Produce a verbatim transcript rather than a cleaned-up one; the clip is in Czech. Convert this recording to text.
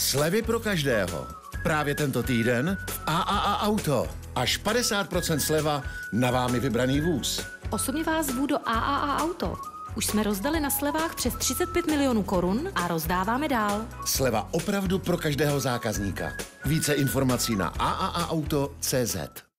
Slevy pro každého. Právě tento týden v A A A Auto. Až padesát procent sleva na vámi vybraný vůz. Osobně vás zvu do A A A Auto. Už jsme rozdali na slevách přes třicet pět milionů korun a rozdáváme dál. Sleva opravdu pro každého zákazníka. Více informací na a a a auto tečka cé zet.